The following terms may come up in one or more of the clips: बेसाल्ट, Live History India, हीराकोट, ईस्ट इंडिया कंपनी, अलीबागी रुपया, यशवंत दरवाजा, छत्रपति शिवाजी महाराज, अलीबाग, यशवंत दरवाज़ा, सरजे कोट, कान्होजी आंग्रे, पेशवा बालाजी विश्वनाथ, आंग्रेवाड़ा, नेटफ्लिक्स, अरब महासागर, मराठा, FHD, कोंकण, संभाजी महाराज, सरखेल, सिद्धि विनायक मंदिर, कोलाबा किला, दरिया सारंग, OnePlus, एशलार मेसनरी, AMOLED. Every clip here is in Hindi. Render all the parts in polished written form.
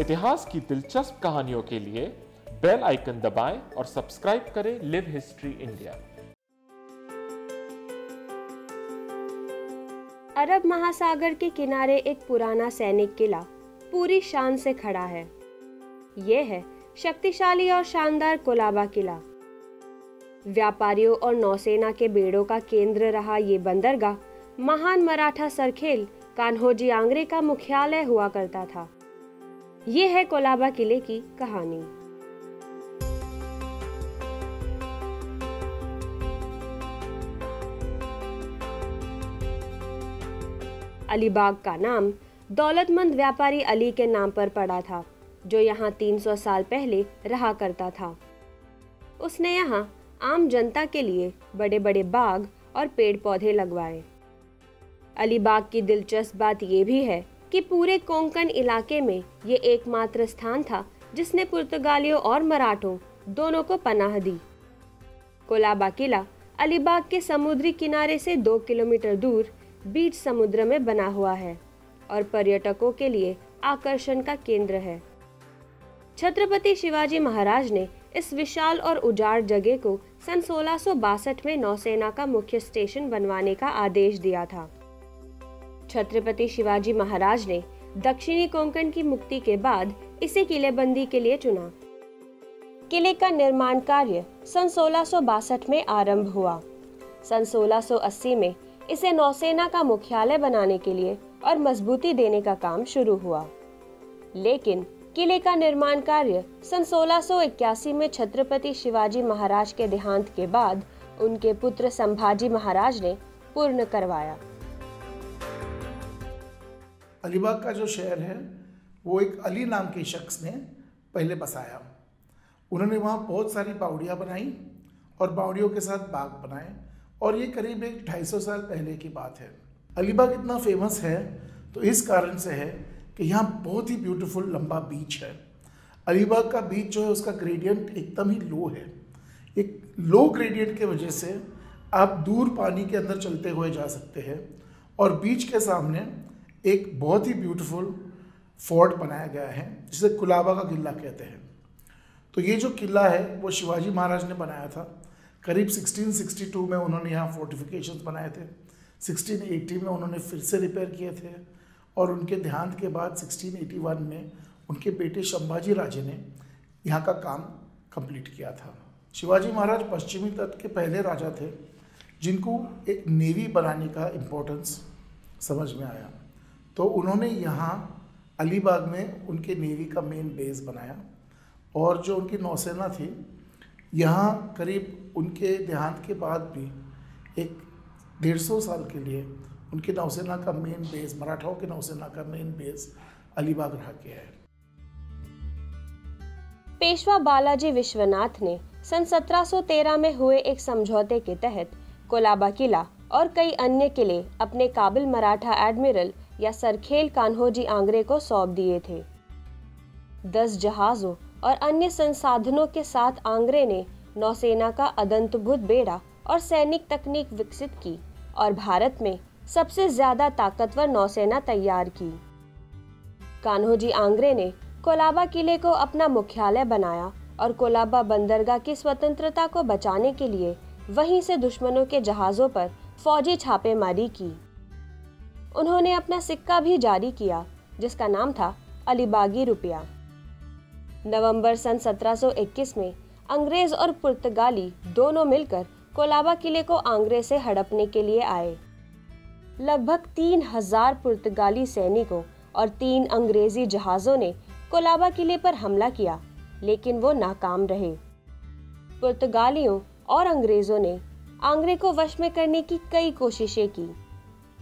इतिहास की दिलचस्प कहानियों के लिए बेल आइकन दबाएं और सब्सक्राइब करें लिव हिस्ट्री इंडिया। अरब महासागर के किनारे एक पुराना सैनिक किला पूरी शान से खड़ा है। यह है शक्तिशाली और शानदार कोलाबा किला। व्यापारियों और नौसेना के बेड़ों का केंद्र रहा ये बंदरगाह महान मराठा सरखेल कान्होजी आंग्रे का मुख्यालय हुआ करता था। ये है कोलाबा किले की कहानी। अलीबाग का नाम दौलतमंद व्यापारी अली के नाम पर पड़ा था, जो यहाँ 300 साल पहले रहा करता था। उसने यहाँ आम जनता के लिए बड़े बड़े बाग और पेड़ पौधे लगवाए। अलीबाग की दिलचस्प बात यह भी है कि पूरे कोंकण इलाके में ये एकमात्र स्थान था जिसने पुर्तगालियों और मराठों दोनों को पनाह दी। कोलाबा किला अलीबाग के समुद्री किनारे से 2 किलोमीटर दूर बीच समुद्र में बना हुआ है और पर्यटकों के लिए आकर्षण का केंद्र है। छत्रपति शिवाजी महाराज ने इस विशाल और उजाड़ जगह को सन 1662 में नौसेना का मुख्य स्टेशन बनवाने का आदेश दिया था। छत्रपति शिवाजी महाराज ने दक्षिणी कोंकण की मुक्ति के बाद इसे किलेबंदी के लिए चुना। किले का निर्माण कार्य सन 1662 में आरंभ हुआ। सन 1680 में इसे नौसेना का मुख्यालय बनाने के लिए और मजबूती देने का काम शुरू हुआ, लेकिन किले का निर्माण कार्य सन 1681 में छत्रपति शिवाजी महाराज के देहांत के बाद उनके पुत्र संभाजी महाराज ने पूर्ण करवाया। अलीबाग का जो शहर है वो एक अली नाम के शख्स ने पहले बसाया। उन्होंने वहाँ बहुत सारी बावड़ियाँ बनाई और बावड़ियों के साथ बाग बनाए, और ये करीब एक 250 साल पहले की बात है। अलीबाग इतना फेमस है तो इस कारण से है कि यहाँ बहुत ही ब्यूटीफुल लंबा बीच है। अलीबाग का बीच जो है उसका ग्रेडियंट एकदम ही लो है। एक लो ग्रेडियंट के वजह से आप दूर पानी के अंदर चलते हुए जा सकते हैं, और बीच के सामने एक बहुत ही ब्यूटीफुल फोर्ट बनाया गया है जिसे कोलाबा का किला कहते हैं। तो ये जो किला है वो शिवाजी महाराज ने बनाया था। करीब 1662 में उन्होंने यहाँ फोर्टिफिकेशंस बनाए थे। 1680 में उन्होंने फिर से रिपेयर किए थे, और उनके देहांत के बाद 1681 में उनके बेटे संभाजी राजे ने यहाँ का काम कंप्लीट किया था। शिवाजी महाराज पश्चिमी तट के पहले राजा थे जिनको एक नेवी बनाने का इम्पोर्टेंस समझ में आया, तो उन्होंने यहाँ अलीबाग में उनके नेवी का मेन बेस बनाया, और जो उनकी नौसेना थी यहाँ करीब उनके देहांत के बाद भी एक 150 साल के लिए उनकी नौसेना का मेन बेस, मराठाओं की नौसेना का मेन बेस अलीबाग रहा गया है। पेशवा बालाजी विश्वनाथ ने सन 1713 में हुए एक समझौते के तहत कोलाबा किला और कई अन्य किले अपने काबिल मराठा एडमिरल या सरखेल कान्होजी आंग्रे को सौंप दिए थे। 10 जहाजों और अन्य संसाधनों के साथ आंग्रे ने नौसेना का अदंतभुत बेड़ा और सैनिक तकनीक विकसित की और भारत में सबसे ज्यादा ताकतवर नौसेना तैयार की। कान्होजी आंग्रे ने कोलाबा किले को अपना मुख्यालय बनाया और कोलाबा बंदरगाह की स्वतंत्रता को बचाने के लिए वहीं से दुश्मनों के जहाजों पर फौजी छापेमारी की। उन्होंने अपना सिक्का भी जारी किया जिसका नाम था अलीबागी रुपया। नवंबर सन 1721 में अंग्रेज और पुर्तगाली दोनों मिलकर कोलाबा किले को आंग्रे से हड़पने के लिए आए। लगभग 3000 पुर्तगाली सैनिकों और 3 अंग्रेजी जहाज़ों ने कोलाबा किले पर हमला किया, लेकिन वो नाकाम रहे। पुर्तगालियों और अंग्रेज़ों ने आंग्रे को वश में करने की कई कोशिशें की,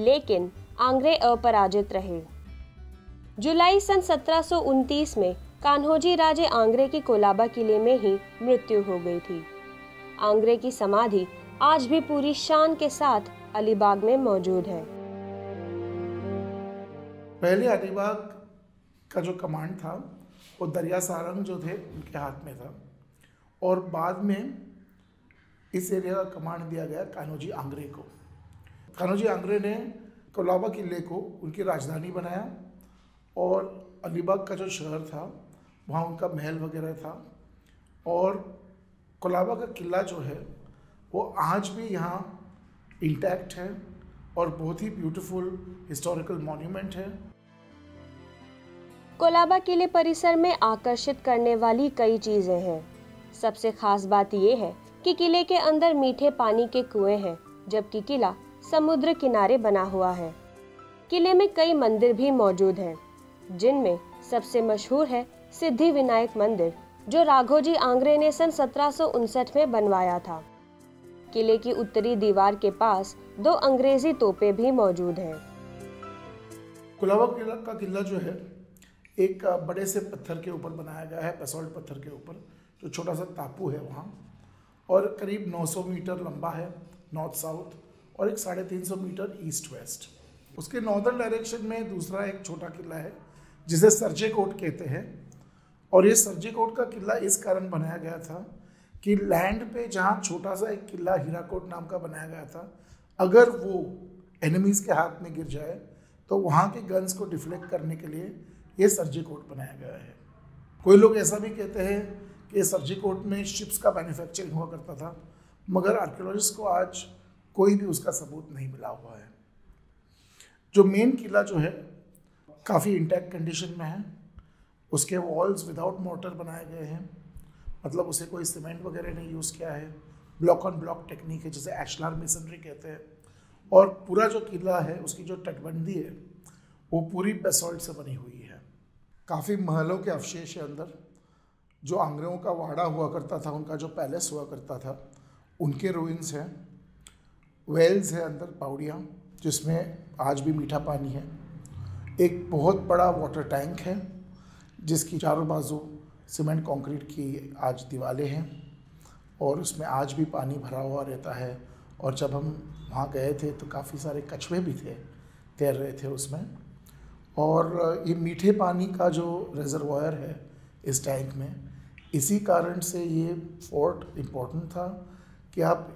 लेकिन आंग्रे अपराजित रहे। जुलाई सन 1729 में कान्होजी राजे आंग्रे की कोलाबा किले में ही मृत्यु हो गई थी। आंग्रे की समाधि आज भी पूरी शान के साथ अलीबाग में मौजूद है। पहले अलीबाग का जो कमांड था वो दरिया सारंग जो थे उनके हाथ में था, और बाद में इस एरिया का कमांड दिया गया कान्होजी आंग्रे को। कान्होजी आंग्रे ने कोलाबा किले को उनकी राजधानी बनाया, और अलीबाग का जो शहर था वहाँ उनका महल वगैरह था। और कोलाबा का किला जो है वो आज भी यहाँ इंटैक्ट है और बहुत ही ब्यूटीफुल हिस्टोरिकल मॉन्यूमेंट है। कोलाबा किले परिसर में आकर्षित करने वाली कई चीज़ें हैं। सबसे खास बात यह है कि किले के अंदर मीठे पानी के कुएं हैं, जबकि किला समुद्र किनारे बना हुआ है। किले में कई मंदिर भी मौजूद हैं, जिनमें सबसे मशहूर है सिद्धि विनायक मंदिर, जो राघोजी आंग्रे ने सन 1759 में बनवाया था। किले की उत्तरी दीवार के पास दो अंग्रेजी तोपें भी मौजूद हैं। कोलाबा किला का किला जो है एक बड़े से पत्थर के ऊपर बनाया गया है, बेसाल्ट पत्थर के ऊपर, जो छोटा सा टापू है वहाँ, और करीब 900 मीटर लंबा है नॉर्थ साउथ और एक 350 मीटर ईस्ट वेस्ट। उसके नॉर्दर्न डायरेक्शन में दूसरा एक छोटा किला है जिसे सरजे कोट कहते हैं। और ये सरजे कोट का किला इस कारण बनाया गया था कि लैंड पे जहाँ छोटा सा एक किला हीराकोट नाम का बनाया गया था, अगर वो एनिमीज़ के हाथ में गिर जाए तो वहाँ के गन्स को डिफ्लेक्ट करने के लिए ये सरजे कोट बनाया गया है। कोई लोग ऐसा भी कहते हैं कि ये सरजे कोट में शिप्स का मैन्युफैक्चरिंग हुआ करता था, मगर आर्कियोलॉजिस्ट को आज कोई भी उसका सबूत नहीं मिला हुआ है। जो मेन किला जो है काफ़ी इंटैक्ट कंडीशन में है। उसके वॉल्स विदाउट मोर्टर बनाए गए हैं, मतलब उसे कोई सीमेंट वगैरह नहीं यूज़ किया है। ब्लॉक ऑन ब्लॉक टेक्निक है जिसे एशलार मेसनरी कहते हैं। और पूरा जो किला है उसकी जो तटबंदी है वो पूरी बेसॉल्ट से बनी हुई है। काफ़ी महलों के अवशेष है अंदर। जो आंग्रेओं का वाड़ा हुआ करता था, उनका जो पैलेस हुआ करता था, उनके रूइंस हैं। वेल्स है अंदर, बावड़ियाँ, जिसमें आज भी मीठा पानी है। एक बहुत बड़ा वाटर टैंक है जिसकी चारों बाजू सीमेंट कंक्रीट की आज दीवारें हैं और उसमें आज भी पानी भरा हुआ रहता है। और जब हम वहाँ गए थे तो काफ़ी सारे कछुए भी थे, तैर रहे थे उसमें। और ये मीठे पानी का जो रिजर्वायर है इस टैंक में, इसी कारण से ये फोर्ट इम्पोर्टेंट था कि आप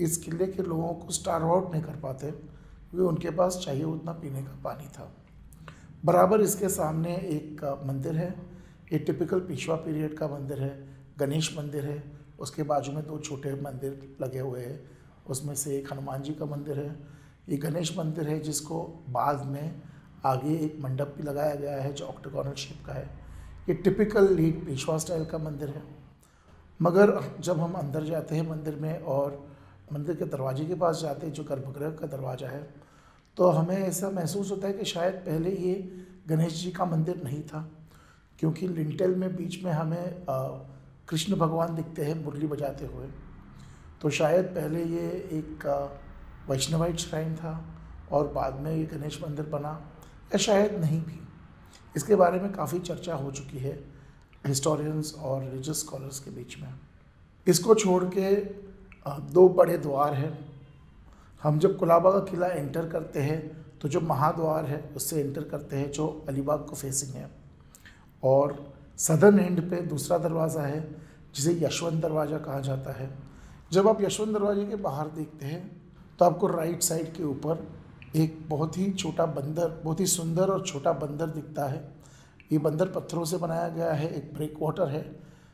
इस किले के लोगों को स्टार्व आउट नहीं कर पाते, क्योंकि उनके पास चाहिए उतना पीने का पानी था। बराबर इसके सामने एक मंदिर है, ये टिपिकल पेशवा पीरियड का मंदिर है, गणेश मंदिर है। उसके बाजू में दो छोटे मंदिर लगे हुए हैं, उसमें से एक हनुमान जी का मंदिर है। ये गणेश मंदिर है जिसको बाद में आगे एक मंडप भी लगाया गया है जो ऑक्टागोनल शेप का है। ये टिपिकल लीड पेशवा स्टाइल का मंदिर है। मगर जब हम अंदर जाते हैं मंदिर में और मंदिर के दरवाजे के पास जाते हैं, जो गर्भगृह का दरवाज़ा है, तो हमें ऐसा महसूस होता है कि शायद पहले ये गणेश जी का मंदिर नहीं था, क्योंकि लिंटेल में बीच में हमें कृष्ण भगवान दिखते हैं मुरली बजाते हुए। तो शायद पहले ये एक वैष्णवाइट श्राइन था और बाद में ये गणेश मंदिर बना, या शायद नहीं भी। इसके बारे में काफ़ी चर्चा हो चुकी है हिस्टोरियंस और रिलीजियस स्कॉलर्स के बीच में। इसको छोड़ के दो बड़े द्वार हैं। हम जब कोलाबा का किला एंटर करते हैं तो जो महाद्वार है उससे एंटर करते हैं, जो अलीबाग को फेसिंग है। और सदर्न एंड पे दूसरा दरवाज़ा है जिसे यशवंत दरवाज़ा कहा जाता है। जब आप यशवंत दरवाजे के बाहर देखते हैं तो आपको राइट साइड के ऊपर एक बहुत ही छोटा बंदर, बहुत ही सुंदर और छोटा बंदर दिखता है। ये बंदर पत्थरों से बनाया गया है, एक ब्रेक वाटर है।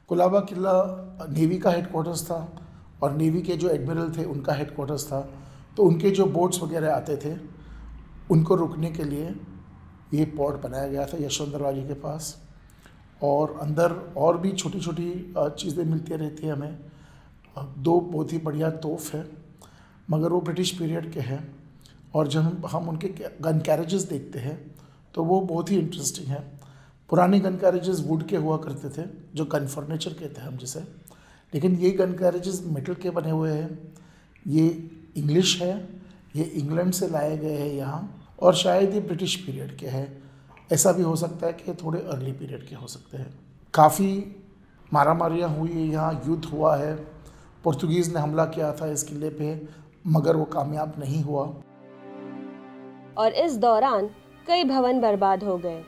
कोलाबा किला नेवी का हेडक्वार्टर्स था और नेवी के जो एडमिरल थे उनका हेडक्वार्टर्स था, तो उनके जो बोट्स वगैरह आते थे उनको रुकने के लिए ये पोर्ट बनाया गया था यशवंत दरवाजे के पास। और अंदर और भी छोटी छोटी चीज़ें मिलती रहती हैं हमें। दो बहुत ही बढ़िया तोप है, मगर वो ब्रिटिश पीरियड के हैं। और जब हम उनके गन कैरेजेस देखते हैं तो वो बहुत ही इंटरेस्टिंग है। पुराने गन कैरेजेस वुड के हुआ करते थे, जो गन फर्नीचर कहते हैं हम जिसे, लेकिन ये गन कैरेजेस मेटल के बने हुए हैं। ये इंग्लिश है, ये इंग्लैंड से लाए गए हैं यहाँ, और शायद ये ब्रिटिश पीरियड के हैं। ऐसा भी हो सकता है कि थोड़े अर्ली पीरियड के हो सकते हैं। काफ़ी मारामारियाँ हुई है यहाँ, युद्ध हुआ है। पुर्तगालियों ने हमला किया था इस किले पे, मगर वो कामयाब नहीं हुआ। और इस दौरान कई भवन बर्बाद हो गए।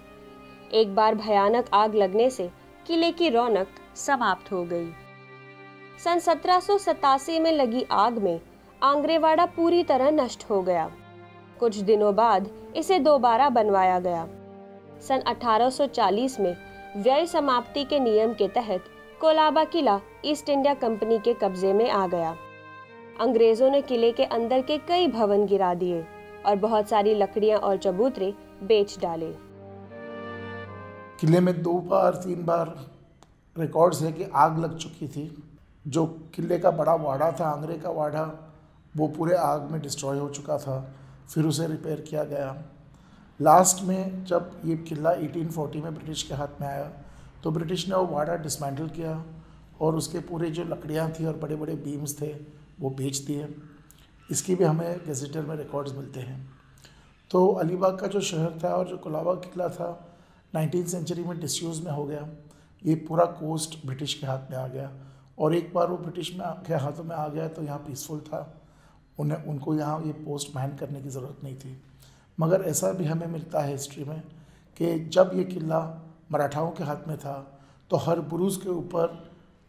एक बार भयानक आग लगने से किले की रौनक समाप्त हो गई। सन 1787 में लगी आग में आंग्रेवाड़ा पूरी तरह नष्ट हो गया। कुछ दिनों बाद इसे दोबारा बनवाया गया। सन 1840 में व्यय समाप्ति के नियम के तहत कोलाबा किला ईस्ट इंडिया कंपनी के कब्जे में आ गया। अंग्रेजों ने किले के अंदर के कई भवन गिरा दिए और बहुत सारी लकड़ियां और चबूतरे बेच डाले। किले में 2 बार 3 बार रिकॉर्ड्स है कि आग लग चुकी थी। जो किले का बड़ा वाड़ा था, आंग्रे का वाड़ा, वो पूरे आग में डिस्ट्रॉय हो चुका था। फिर उसे रिपेयर किया गया। लास्ट में जब ये किला 1840 में ब्रिटिश के हाथ में आया तो ब्रिटिश ने वो वाड़ा डिसमेंटल किया और उसके पूरे जो लकड़ियाँ थी और बड़े बड़े बीम्स थे वो बेच दिए। इसकी भी हमें गज़ेटर में रिकॉर्ड्स मिलते हैं। तो अलीबाग का जो शहर था और जो कोलाबा किला था 19वीं सेंचुरी में डिसयूज़ में हो गया। ये पूरा कोस्ट ब्रिटिश के हाथ में आ गया और एक बार वो ब्रिटिश में के हाथों में आ गया तो यहाँ पीसफुल था। उनको यहाँ ये पोस्ट बैन करने की ज़रूरत नहीं थी। मगर ऐसा भी हमें मिलता है हिस्ट्री में कि जब ये किला मराठाओं के हाथ में था तो हर बुरुज के ऊपर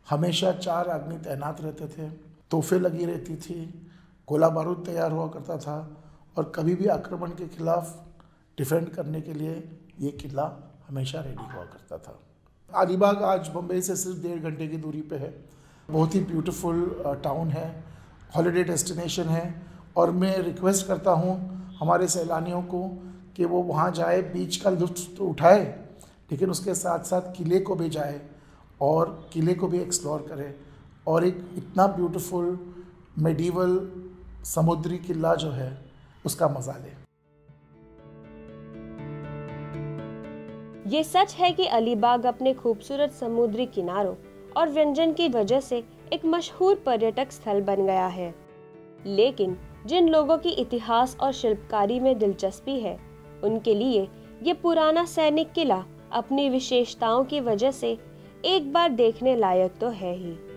हमेशा 4 आदमी तैनात रहते थे, तोहफे लगी रहती थी, गोला बारूद तैयार हुआ करता था और कभी भी आक्रमण के खिलाफ डिफेंड करने के लिए ये किला हमेशा रेडी हुआ करता था। अलीबाग आज बम्बई से सिर्फ 1.5 घंटे की दूरी पे है। बहुत ही ब्यूटीफुल टाउन है, हॉलीडे डेस्टिनेशन है और मैं रिक्वेस्ट करता हूँ हमारे सैलानियों को कि वो वहाँ जाए, बीच का लुत्फ़ तो उठाए लेकिन उसके साथ साथ किले को भी जाए और किले को भी एक्सप्लोर करें। और एक इतना ब्यूटीफुल मेडिवल समुद्री किला जो है उसका मज़ा लें। ये सच है कि अलीबाग अपने खूबसूरत समुद्री किनारों और व्यंजन की वजह से एक मशहूर पर्यटक स्थल बन गया है। लेकिन जिन लोगों की इतिहास और शिल्पकारी में दिलचस्पी है उनके लिए ये पुराना सैनिक किला अपनी विशेषताओं की वजह से एक बार देखने लायक तो है ही।